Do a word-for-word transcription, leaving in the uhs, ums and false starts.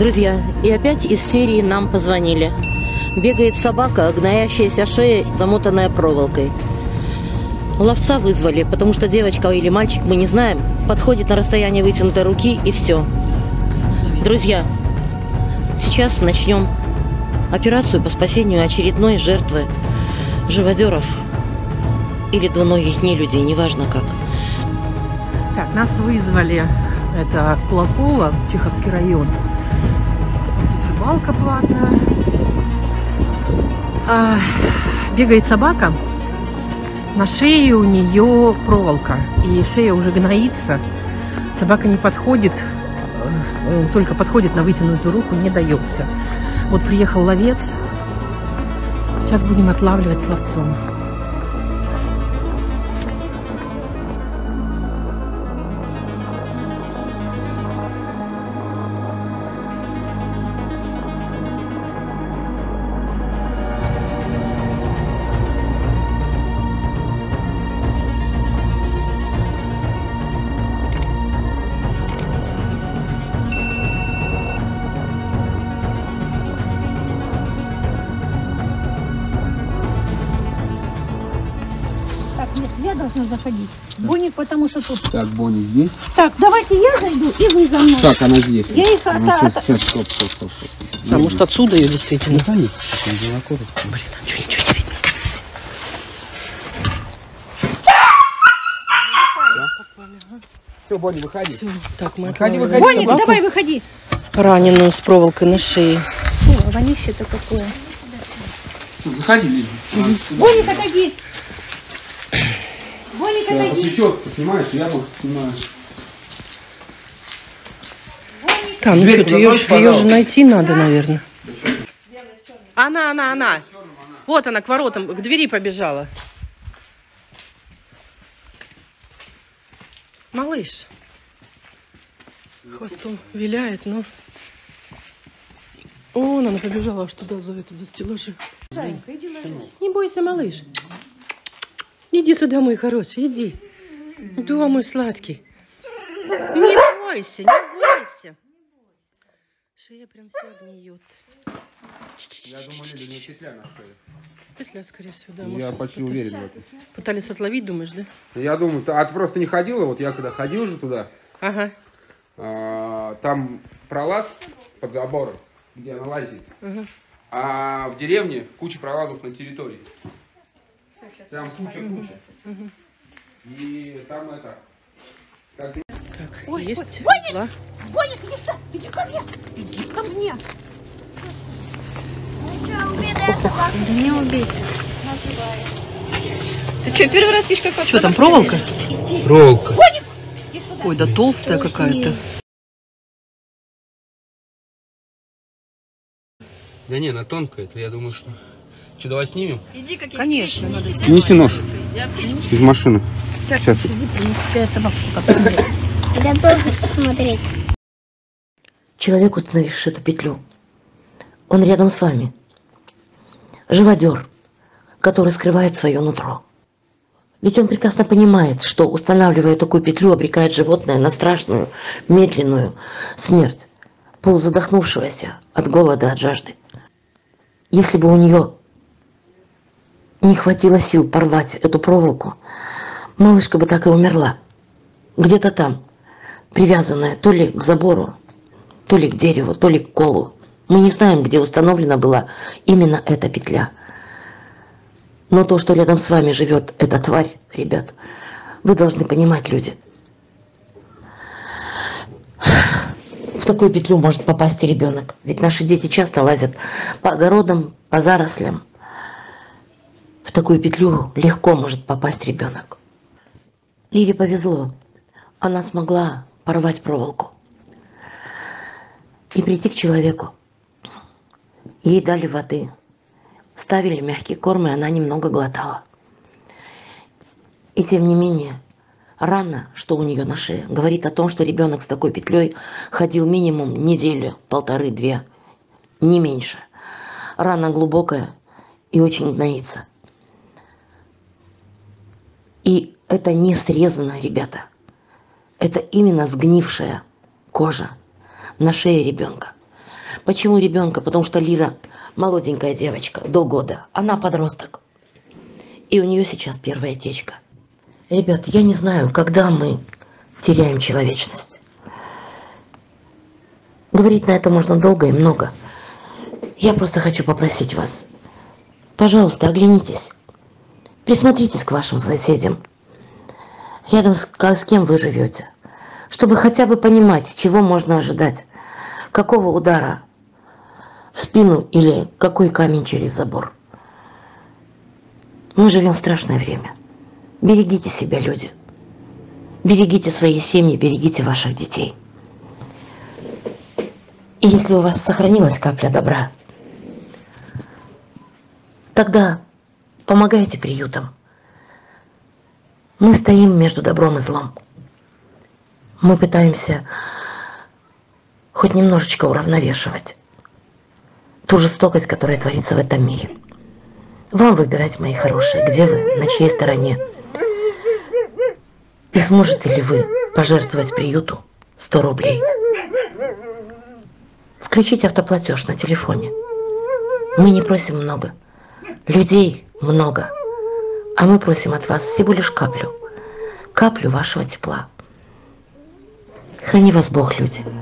Друзья, и опять из серии нам позвонили. Бегает собака, гноящаяся шея, замотанная проволокой. Ловца вызвали, потому что девочка или мальчик, мы не знаем, подходит на расстояние вытянутой руки, и все. Друзья, сейчас начнем операцию по спасению очередной жертвы живодеров или двуногих нелюдей, неважно как. Так, нас вызвали, это Кулаково, Чеховский район. Тут рыбалка платная. А, бегает собака, на шее у нее проволока, и шея уже гноится, собака не подходит, только подходит на вытянутую руку, не дается. Вот приехал ловец, сейчас будем отлавливать с ловцом. Я должна заходить. Да. Бонни, потому что тут... Так, Бонни здесь. Так, давайте я зайду, и вы за мной. Так, она здесь. Я их она от... сейчас, сейчас, стоп, стоп, стоп, стоп. Потому я что здесь. Отсюда ее действительно. Да, нет. Блин, там что, ничего не видно. Да. Все, Бонни, выходи. Все. Так, мы выходи, выходи. Бонни, собаку. Давай, выходи. Раненую с проволокой на шее. О, вонище-то какое. Заходи, Лира. Бонни, отойди. Боника, посвечет, поснимаешь, я бы снимаю. Там, ну что, ее, ее же найти надо, наверное. Она, она, она. Вот она к воротам, к двери побежала. Малыш. Хвостом виляет, но... О, она побежала аж туда, за этот, за стеллажи. Жанька, иди, малыш. Не бойся, малыш. Иди сюда, мой хороший, иди. Да, мой сладкий. Не бойся, не бойся. Шея прям вся гниет. Я думаю, Лили, не петля на шее. Петля, скорее всего, да. Я почти уверен в этом. Пытались отловить, думаешь, да? Я думаю, а ты просто не ходила, вот я когда ходил же туда. Ага. А, там пролаз под забором, где она лазит. Ага. А в деревне куча пролазов на территории. Прям куча-куча. Угу. И там это... Так, ой, есть. Бонник! Бонник, иди сюда! Иди ко мне! Иди ко мне! Ну что, убитая собака? Да не убитая. Ты что, первый раз видишь, как... Что там, проволока? Иди. Проволока. Бонник! Ой, да толстая какая-то. Да не, она тонкая, это я думаю, что... Что, давай снимем? Иди, как конечно. Неси нож из машины. Так, сейчас. Иди, принеси собаку. Я должен посмотреть. Человек, установивший эту петлю, он рядом с вами. Живодер, который скрывает свое нутро. Ведь он прекрасно понимает, что, устанавливая такую петлю, обрекает животное на страшную, медленную смерть, полузадохнувшегося от голода, от жажды. Если бы у нее... не хватило сил порвать эту проволоку, малышка бы так и умерла. Где-то там, привязанная то ли к забору, то ли к дереву, то ли к колу. Мы не знаем, где установлена была именно эта петля. Но то, что рядом с вами живет эта тварь, ребят, вы должны понимать, люди. В такую петлю может попасть и ребенок. Ведь наши дети часто лазят по огородам, по зарослям. В такую петлю легко может попасть ребенок. Лире повезло. Она смогла порвать проволоку и прийти к человеку. Ей дали воды, ставили мягкий корм, и она немного глотала. И тем не менее, рана, что у нее на шее, говорит о том, что ребенок с такой петлей ходил минимум неделю, полторы-две, не меньше. Рана глубокая и очень гноится. И это не срезано, ребята. Это именно сгнившая кожа на шее ребенка. Почему ребенка? Потому что Лира молоденькая девочка, до года. Она подросток. И у нее сейчас первая течка. Ребят, я не знаю, когда мы теряем человечность. Говорить на это можно долго и много. Я просто хочу попросить вас. Пожалуйста, оглянитесь. Присмотритесь к вашим соседям. Рядом с, с кем вы живете. Чтобы хотя бы понимать, чего можно ожидать. Какого удара в спину или какой камень через забор. Мы живем в страшное время. Берегите себя, люди. Берегите свои семьи, берегите ваших детей. И если у вас сохранилась капля добра, тогда помогайте приютам. Мы стоим между добром и злом. Мы пытаемся хоть немножечко уравновешивать ту жестокость, которая творится в этом мире. Вам выбирать, мои хорошие, где вы, на чьей стороне. И сможете ли вы пожертвовать приюту сто рублей? Включить автоплатеж на телефоне. Мы не просим много. Людей много. А мы просим от вас всего лишь каплю. Каплю вашего тепла. Храни вас Бог, люди.